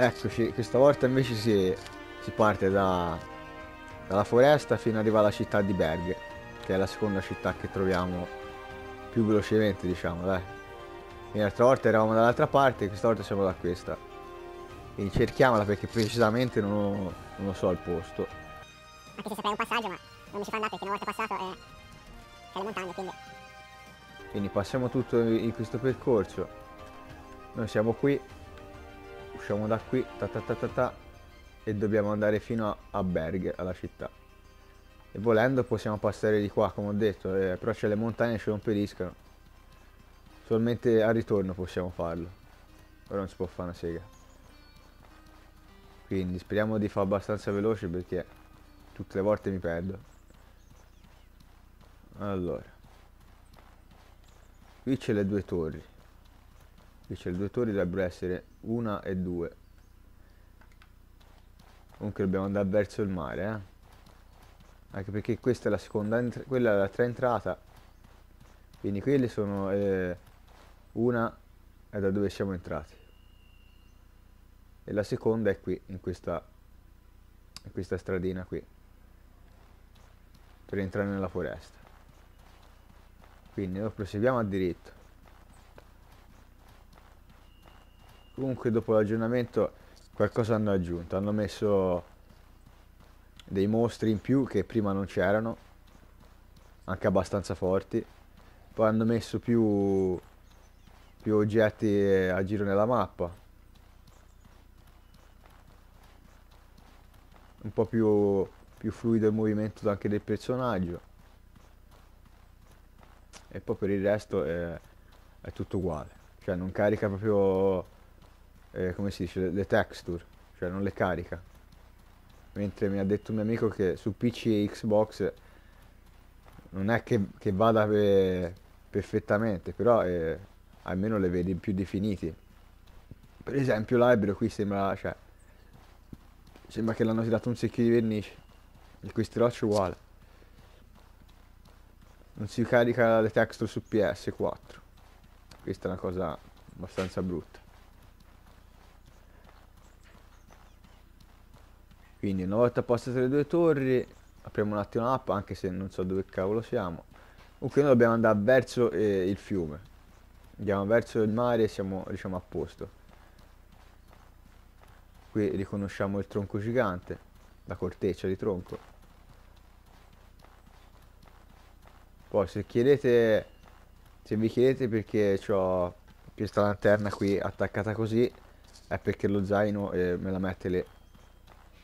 Eccoci, questa volta invece si parte dalla foresta fino ad arrivare alla città di Berg, che è la seconda città che troviamo più velocemente, diciamo, dai. Quindi l'altra volta eravamo dall'altra parte e questa volta siamo da questa. Quindi cerchiamola, perché precisamente non lo so il posto. Anche se saprei un passaggio, ma non mi ci fa andare, perché una volta passato è la montagna, quindi passiamo tutto in questo percorso. Noi siamo qui, usciamo da qui, e dobbiamo andare fino a Berg, alla città. E volendo possiamo passare di qua, come ho detto, però c'è le montagne che ce lo impediscono. Solamente al ritorno possiamo farlo. Ora non si può fare una sega. Quindi speriamo di fare abbastanza veloce, perché tutte le volte mi perdo. Allora, qui c'è le due torri. Qui c'è le due torri, dovrebbero essere 1 e 2. Comunque dobbiamo andare verso il mare, eh? Anche perché questa è la seconda, quella è la 3 entrata. Quindi quelle sono una è da dove siamo entrati, e la seconda è qui, in questa stradina qui, per entrare nella foresta. Quindi noi proseguiamo a diritto. Comunque dopo l'aggiornamento qualcosa hanno aggiunto, hanno messo dei mostri in più che prima non c'erano, anche abbastanza forti. Poi hanno messo più oggetti a giro nella mappa, un po' più fluido il movimento anche del personaggio, e poi per il resto è tutto uguale, cioè non carica proprio come si dice, le texture, cioè non le carica. Mentre mi ha detto un mio amico che su PC e Xbox non è che vada perfettamente, però almeno le vedi più definiti. Per esempio l'albero qui sembra, cioè, sembra che l'hanno tirato un secchio di vernice, e questi rocce uguale. Non si carica le texture su PS4, questa è una cosa abbastanza brutta. Quindi una volta passate le due torri, apriamo un attimo la mappa, anche se non so dove cavolo siamo. Comunque noi dobbiamo andare verso il fiume. Andiamo verso il mare e siamo, diciamo, a posto. Qui riconosciamo il tronco gigante, la corteccia di tronco. Poi se vi chiedete perché ho questa lanterna qui attaccata così, è perché lo zaino me la mette lì.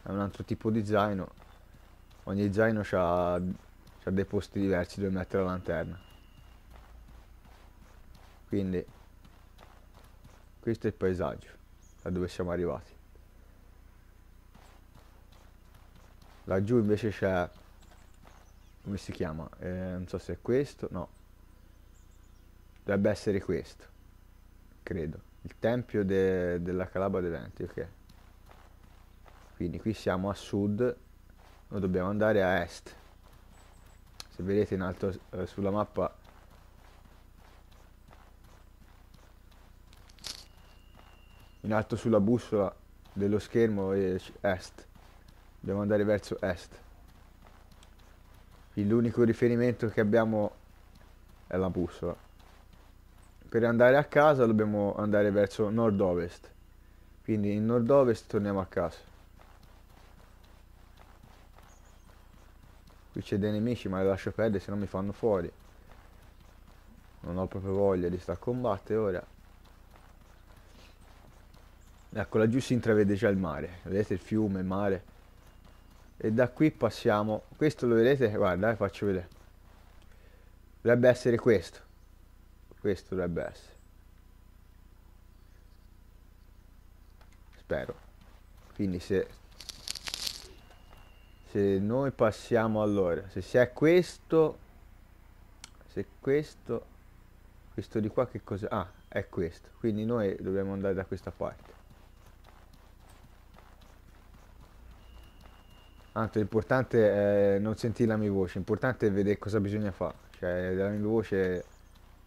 È un altro tipo di zaino, ogni zaino ha dei posti diversi dove mettere la lanterna. Quindi questo è il paesaggio, da dove siamo arrivati. Laggiù invece c'è, come si chiama? Non so se è questo, no, dovrebbe essere questo, credo, il tempio della Calabra dei Venti, ok. Quindi qui siamo a sud, noi dobbiamo andare a est. Se vedete in alto sulla mappa sulla bussola dello schermo è est. Dobbiamo andare verso est. L'unico riferimento che abbiamo è la bussola. Per andare a casa dobbiamo andare verso nord-ovest. Quindi in nord-ovest torniamo a casa. Qui c'è dei nemici, ma li lascio perdere, se no mi fanno fuori. Non ho proprio voglia di stare a combattere ora. Ecco, laggiù si intravede già il mare. Vedete il fiume, il mare. E da qui passiamo. Questo lo vedete? Guarda, vi faccio vedere. Dovrebbe essere questo. Questo dovrebbe essere. Spero. Quindi se noi passiamo, allora, se questo di qua, che cosa? Ah, è questo. Quindi noi dobbiamo andare da questa parte. Tanto l'importante è non sentire la mia voce, l'importante è vedere cosa bisogna fare. Cioè, della mia voce,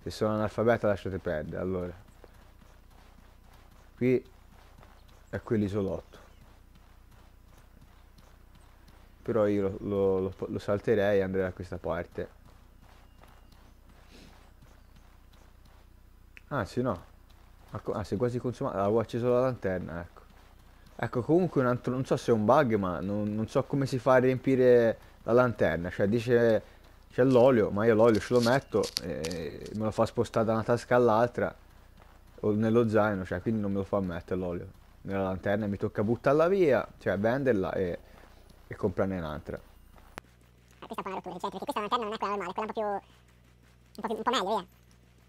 se sono analfabeta lasciate perdere. Allora, qui a quell'isolotto. Però io lo salterei e andrei da questa parte. Anzi no. Ah, si è quasi consumata. Avevo acceso la lanterna, ecco. Ecco, comunque un altro, non so se è un bug, ma non so come si fa a riempire la lanterna. Cioè dice c'è l'olio, ma io l'olio ce lo metto e me lo fa spostare da una tasca all'altra o nello zaino, cioè quindi non me lo fa mettere l'olio nella lanterna, mi tocca buttarla via, cioè venderla e comprarne un'altra. Questa è un po' una rottura, perché questa lanterna non è quella normale, è quella un po' meglio, via.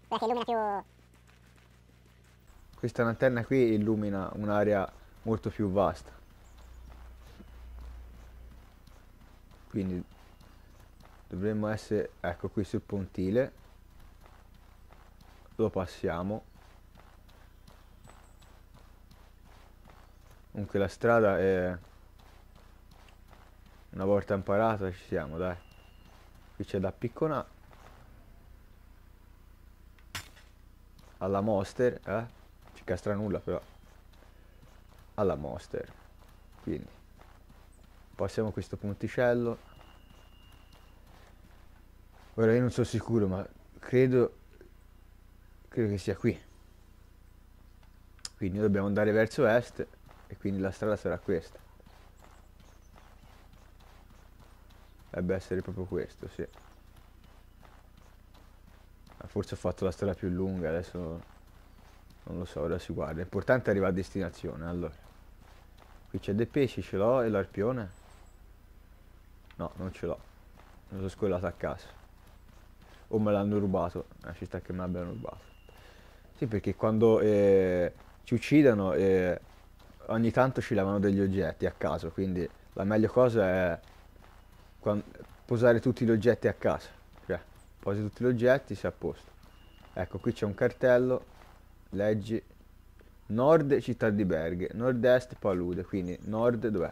Quella che illumina più... Questa lanterna qui illumina un'area molto più vasta. Quindi dovremmo essere, ecco, qui sul pontile. Lo passiamo. Comunque la strada è... Una volta imparata ci siamo, dai. Qui c'è da picconare. Alla monster, eh? Ci castra nulla però. Alla monster. Quindi passiamo questo ponticello. Ora io non sono sicuro, ma credo che sia qui. Quindi noi dobbiamo andare verso est e quindi la strada sarà questa. Dovrebbe essere proprio questo, sì. Forse ho fatto la strada più lunga, adesso non lo so, ora si guarda. L'importante è arrivare a destinazione, allora. Qui c'è dei pesci, ce l'ho, e l'arpione? No, non ce l'ho. Me lo sono scollato a caso. O me l'hanno rubato, ci sta che me l'abbiano rubato. Sì, perché quando ci uccidono ogni tanto ci levano degli oggetti a caso, quindi la meglio cosa è... posare tutti gli oggetti a casa, cioè posi tutti gli oggetti, sei a posto. Ecco, qui c'è un cartello, leggi nord città di Berg, nord est palude, quindi nord dov'è?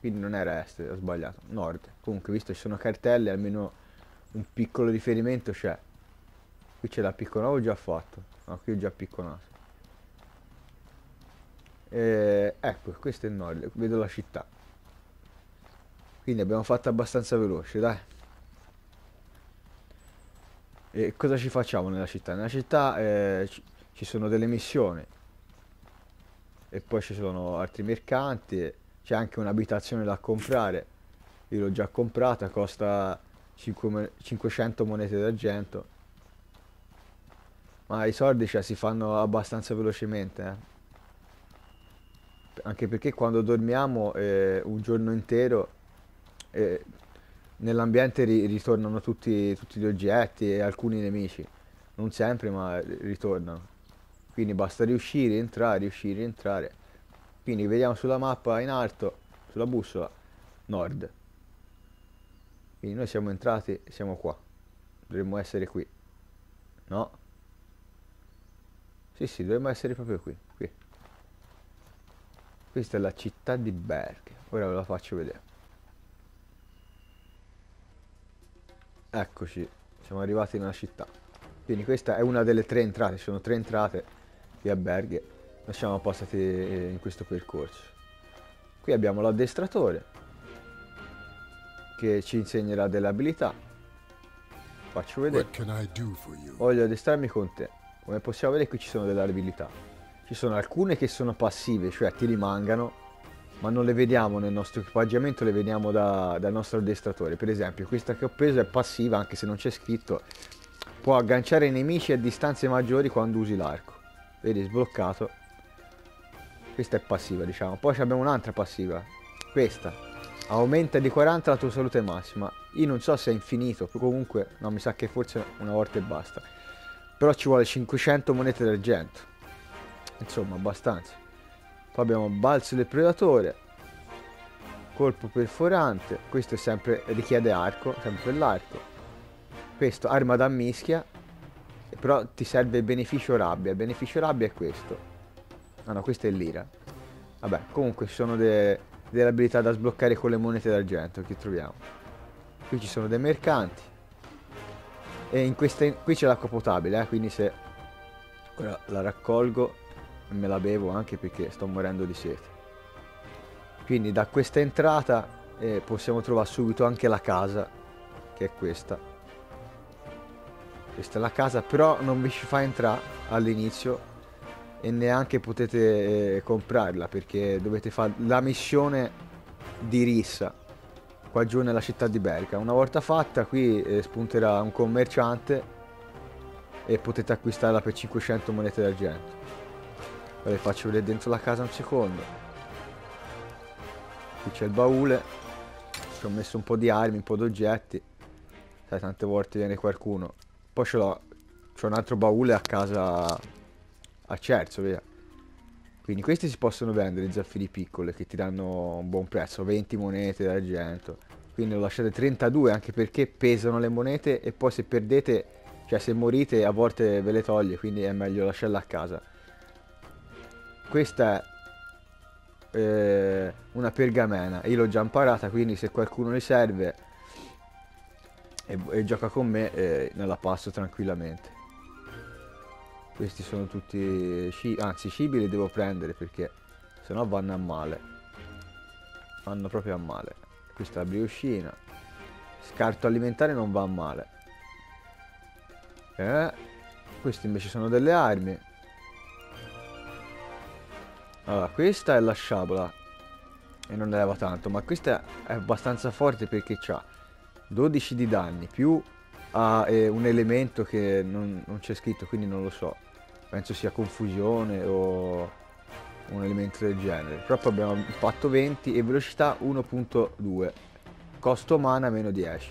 Quindi non era est, ho sbagliato, nord. Comunque visto ci sono cartelle almeno un piccolo riferimento c'è. Qui c'è la piccola, ho già fatto, no, qui ho già picconato. Ecco, questo è il nord, vedo la città. Quindi abbiamo fatto abbastanza veloce, dai. E cosa ci facciamo nella città? Nella città ci sono delle missioni. E poi ci sono altri mercanti. C'è anche un'abitazione da comprare. Io l'ho già comprata, costa 500 monete d'argento. Ma i soldi, cioè, si fanno abbastanza velocemente, Anche perché quando dormiamo un giorno intero... nell'ambiente ritornano tutti gli oggetti e alcuni nemici, non sempre ma ritornano, quindi basta riuscire a entrare. Quindi vediamo sulla mappa in alto, sulla bussola, nord, quindi noi siamo entrati, siamo qua, dovremmo essere qui, no? Sì, dovremmo essere proprio qui. Questa è la città di Berg, ora ve la faccio vedere. Eccoci, siamo arrivati nella città. Quindi questa è una delle 3 entrate, ci sono 3 entrate di alberghe. Noi siamo passati in questo percorso. Qui abbiamo l'addestratore che ci insegnerà delle abilità. Faccio vedere. Voglio addestrarmi con te. Come possiamo vedere qui ci sono delle abilità. Ci sono alcune che sono passive, cioè ti rimangano, ma non le vediamo nel nostro equipaggiamento, le vediamo dal nostro addestratore. Per esempio questa che ho preso è passiva, anche se non c'è scritto, può agganciare i nemici a distanze maggiori quando usi l'arco, vedi, sbloccato. Questa è passiva, diciamo. Poi abbiamo un'altra passiva, questa aumenta di 40 la tua salute massima. Io non so se è infinito, comunque no, mi sa che forse una volta e basta, però ci vuole 500 monete d'argento, insomma abbastanza. Poi abbiamo balzo del predatore, colpo perforante, questo è sempre, richiede arco, sempre l'arco. Questo arma da mischia, però ti serve il beneficio rabbia è questo. Ah no, questa è l'ira. Vabbè, comunque ci sono delle abilità da sbloccare con le monete d'argento che troviamo. Qui ci sono dei mercanti e qui c'è l'acqua potabile, quindi se ora la raccolgo me la bevo anche perché sto morendo di sete. Quindi da questa entrata possiamo trovare subito anche la casa, che è questa. Questa è la casa, però non vi ci fa entrare all'inizio e neanche potete comprarla, perché dovete fare la missione di rissa qua giù nella città di Berga. Una volta fatta qui spunterà un commerciante e potete acquistarla per 500 monete d'argento. Ve le faccio vedere dentro la casa un secondo. Qui c'è il baule, ci ho messo un po' di armi, un po' di oggetti, sai, tante volte viene qualcuno. Poi ce l'ho, c'ho un altro baule a casa a Cerzo, via. Quindi questi si possono vendere, zaffiri piccole, che ti danno un buon prezzo, 20 monete d'argento. Quindi lo lasciate 32, anche perché pesano le monete e poi se perdete, cioè se morite a volte ve le toglie, quindi è meglio lasciarla a casa. Questa è una pergamena, io l'ho già imparata, quindi se qualcuno le serve e gioca con me me la passo tranquillamente. Questi sono tutti cibi, anzi cibi li devo prendere perché sennò vanno a male, vanno proprio a male. Questa è la brioscina, scarto alimentare non va a male. Queste invece sono delle armi. Allora, questa è la sciabola e non leva tanto, ma questa è abbastanza forte perché c'ha 12 di danni più un elemento che non c'è scritto, quindi non lo so, penso sia confusione o un elemento del genere. Però poi abbiamo fatto 20 e velocità 1.2, costo mana meno 10,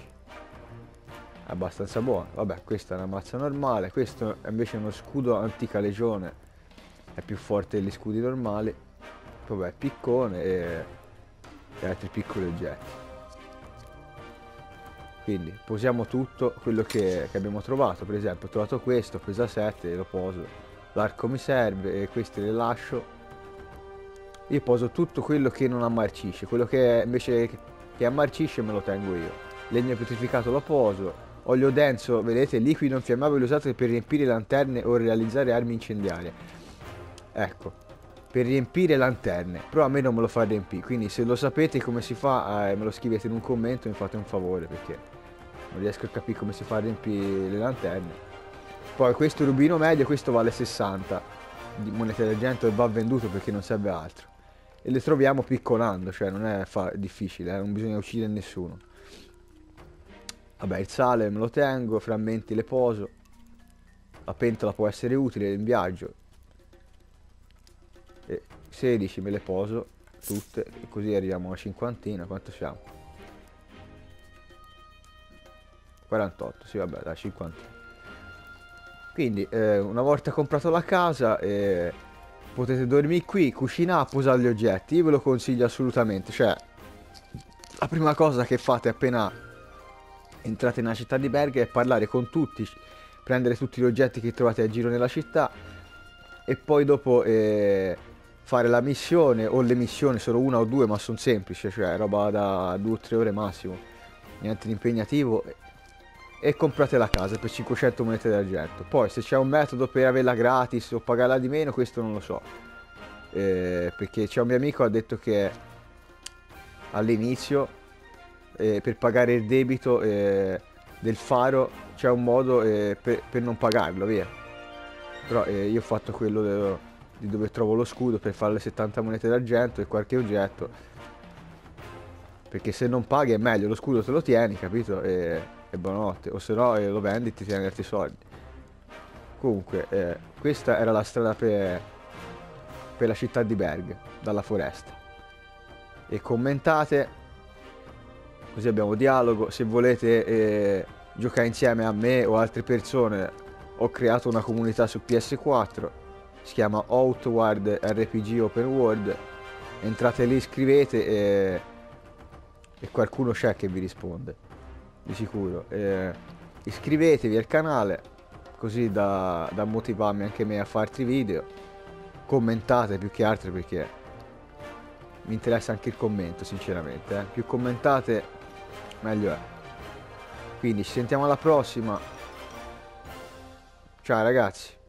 abbastanza buono. Vabbè, questa è una mazza normale, questo è invece uno scudo antica legione, è più forte degli scudi normali. Vabbè, piccone e altri piccoli oggetti. Quindi posiamo tutto quello che abbiamo trovato. Per esempio ho trovato questo, ho preso a 7 e lo poso, l'arco mi serve e questi le lascio. Io poso tutto quello che non ammarcisce, quello che invece che ammarcisce me lo tengo io. Legno petrificato lo poso. Olio denso, vedete, liquido infiammabile usato per riempire lanterne o realizzare armi incendiarie. Ecco, per riempire lanterne, però a me non me lo fa riempire, quindi se lo sapete come si fa me lo scrivete in un commento e mi fate un favore, perché non riesco a capire come si fa a riempire le lanterne. Poi questo rubino medio, questo vale 60 di monete d'argento e va venduto perché non serve altro. E le troviamo piccolando, cioè non è difficile, non bisogna uccidere nessuno. Vabbè, il sale me lo tengo, frammenti le poso, la pentola può essere utile in viaggio, e 16 me le poso tutte, così arriviamo a una cinquantina. Quanto siamo? 48, sì vabbè, dai, 50. Quindi una volta comprato la casa potete dormire qui, cucinare, posare gli oggetti. Io ve lo consiglio assolutamente, cioè la prima cosa che fate appena entrate nella città di Berg e parlare con tutti, prendere tutti gli oggetti che trovate a giro nella città e poi dopo fare la missione, o le missioni, sono una o due ma sono semplici, cioè roba da 2 o 3 ore massimo, niente di impegnativo, e comprate la casa per 500 monete d'argento. Poi se c'è un metodo per averla gratis o pagarla di meno, questo non lo so, perché c'è un mio amico che ha detto che all'inizio per pagare il debito del faro c'è un modo per non pagarlo, via. Però io ho fatto quello di dove trovo lo scudo per fare le 70 monete d'argento e qualche oggetto, perché se non paghi è meglio, lo scudo te lo tieni, capito, e buonanotte, o se no lo vendi e ti tieni altri soldi. Comunque questa era la strada per la città di Berg dalla foresta. E commentate, così abbiamo dialogo. Se volete giocare insieme a me o altre persone, ho creato una comunità su PS4, si chiama Outward RPG Open World, entrate lì, scrivete e qualcuno c'è che vi risponde, di sicuro. Iscrivetevi al canale, così da motivarmi anche me a farti video. Commentate più che altro, perché mi interessa anche il commento, sinceramente. Più commentate meglio è. Quindi ci sentiamo alla prossima. Ciao ragazzi.